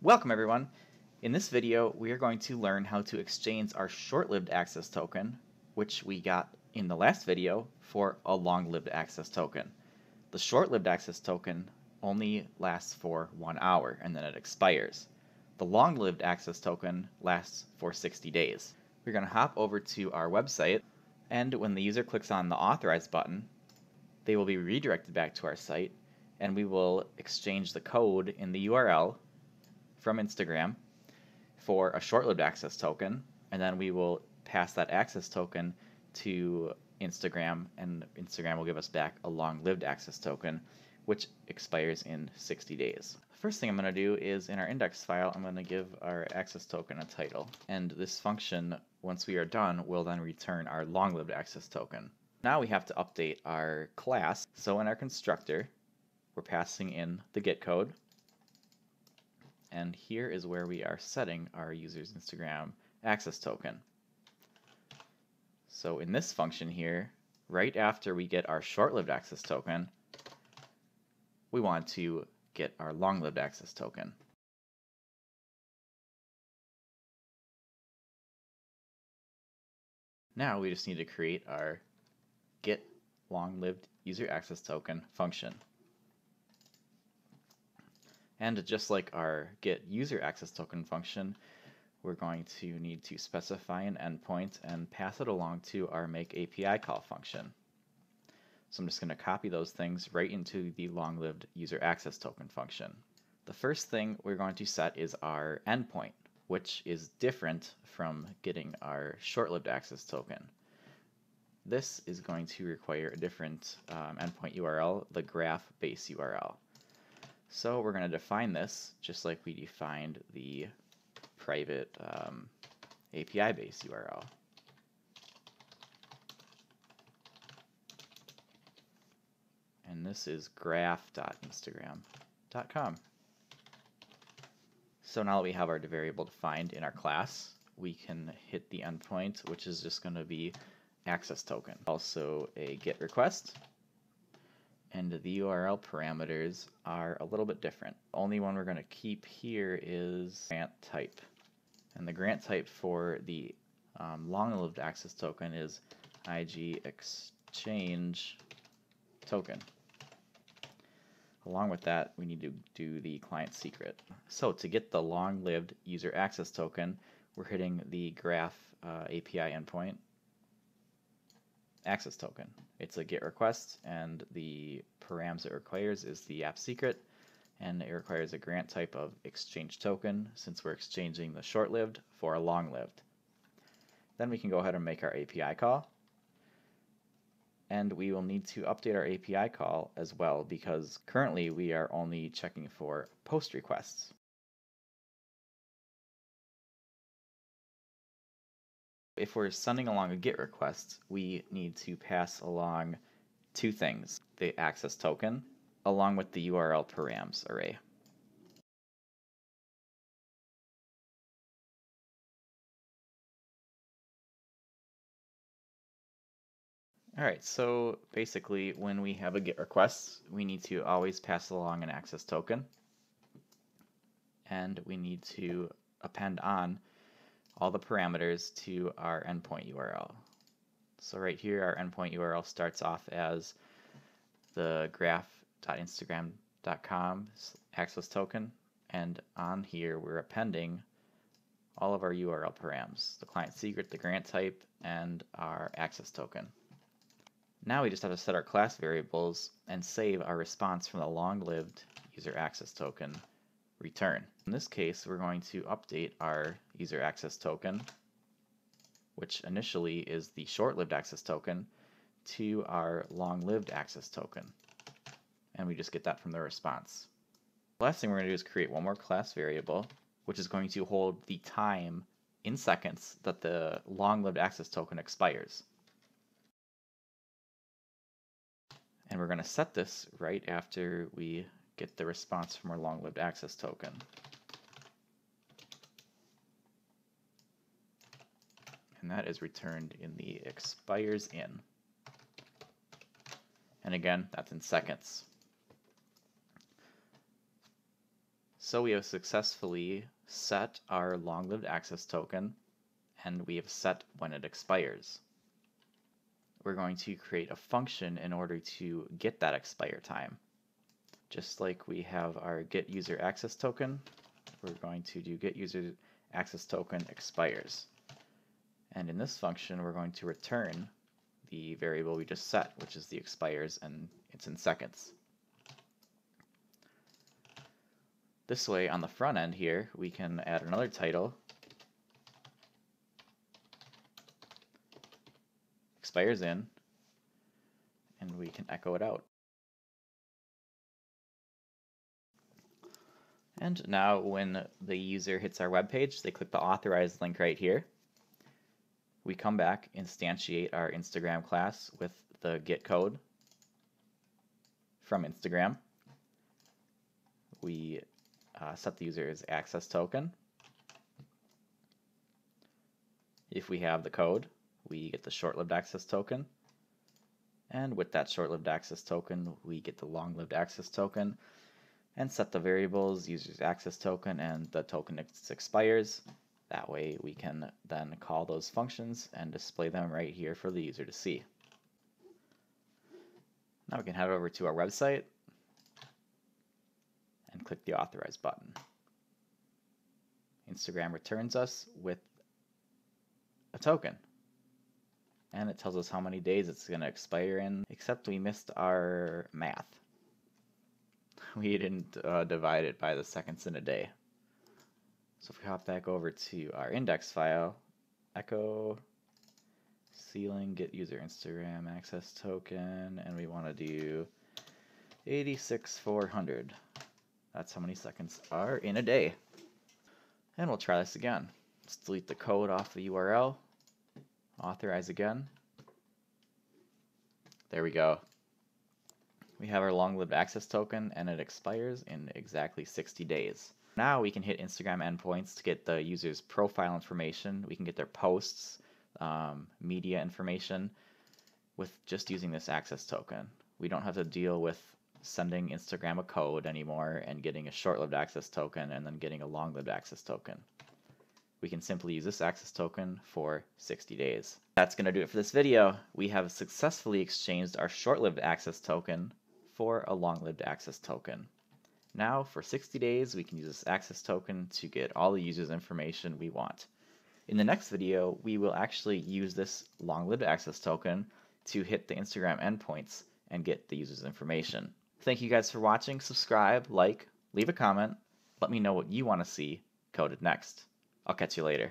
Welcome everyone! In this video we are going to learn how to exchange our short-lived access token, which we got in the last video, for a long-lived access token. The short-lived access token only lasts for 1 hour and then it expires. The long-lived access token lasts for 60 days. We're going to hop over to our website, and when the user clicks on the authorize button, they will be redirected back to our site, and we will exchange the code in the URL from Instagram for a short-lived access token, and then we will pass that access token to Instagram, and Instagram will give us back a long-lived access token, which expires in 60 days. First thing I'm going to do is, in our index file, I'm going to give our access token a title, and this function, once we are done, will then return our long-lived access token. Now we have to update our class, so in our constructor, we're passing in the Git code, and here is where we are setting our user's Instagram access token. So in this function here, right after we get our short-lived access token, we want to get our long-lived access token. Now we just need to create our get long-lived user access token function. And just like our get user access token function, we're going to need to specify an endpoint and pass it along to our make API call function. So I'm just going to copy those things right into the long-lived user access token function. The first thing we're going to set is our endpoint, which is different from getting our short-lived access token. This is going to require a different endpoint URL, the graph base URL. So we're going to define this just like we defined the private API base URL. And this is graph.instagram.com. So now that we have our variable defined in our class, we can hit the endpoint, which is just going to be access token. Also a GET request. And the URL parameters are a little bit different. The only one we're going to keep here is grant type. And the grant type for the long-lived access token is IG exchange token. Along with that, we need to do the client secret. So to get the long-lived user access token, we're hitting the graph API endpoint. Access token. It's a GET request, and the params it requires is the app secret, and it requires a grant type of exchange token, since we're exchanging the short-lived for a long-lived. Then we can go ahead and make our API call, and we will need to update our API call as well, because currently we are only checking for post requests. If we're sending along a GET request, we need to pass along two things: the access token along with the URL params array. Alright, so basically when we have a GET request, we need to always pass along an access token, and we need to append on all the parameters to our endpoint URL. So right here, our endpoint URL starts off as the graph.instagram.com access token, and on here we're appending all of our URL params: the client secret, the grant type, and our access token. Now we just have to set our class variables and save our response from the long-lived user access token return. In this case, we're going to update our user access token, which initially is the short-lived access token, to our long-lived access token. And we just get that from the response. The last thing we're going to do is create one more class variable, which is going to hold the time in seconds that the long-lived access token expires. And we're going to set this right after we get the response from our long-lived access token. And that is returned in the expires in. And again, that's in seconds. So we have successfully set our long-lived access token, and we have set when it expires. We're going to create a function in order to get that expire time. Just like we have our get user access token, we're going to do get user access token expires. And in this function, we're going to return the variable we just set, which is the expires, and it's in seconds. This way, on the front end here, we can add another title, expires in, and we can echo it out. And now when the user hits our web page, they click the authorize link right here. We come back, instantiate our Instagram class with the get code from Instagram. We set the user's access token. If we have the code, we get the short-lived access token. And with that short-lived access token, we get the long-lived access token and set the variables, user's access token, and the token expires. That way we can then call those functions and display them right here for the user to see. Now we can head over to our website and click the authorize button. Instagram returns us with a token, and it tells us how many days it's going to expire in, except we missed our math. We didn't divide it by the seconds in a day. So if we hop back over to our index file, echo ceiling get user Instagram access token, and we want to do 86,400. That's how many seconds are in a day. And we'll try this again. Let's delete the code off the URL, authorize again. There we go. We have our long-lived access token, and it expires in exactly 60 days. Now we can hit Instagram endpoints to get the user's profile information. We can get their posts, media information with just using this access token. We don't have to deal with sending Instagram a code anymore and getting a short-lived access token and then getting a long-lived access token. We can simply use this access token for 60 days. That's going to do it for this video. We have successfully exchanged our short-lived access token for a long-lived access token. Now, for 60 days, we can use this access token to get all the users' information we want. In the next video, we will actually use this long-lived access token to hit the Instagram endpoints and get the users' information. Thank you guys for watching. Subscribe, like, leave a comment. Let me know what you want to see coded next. I'll catch you later.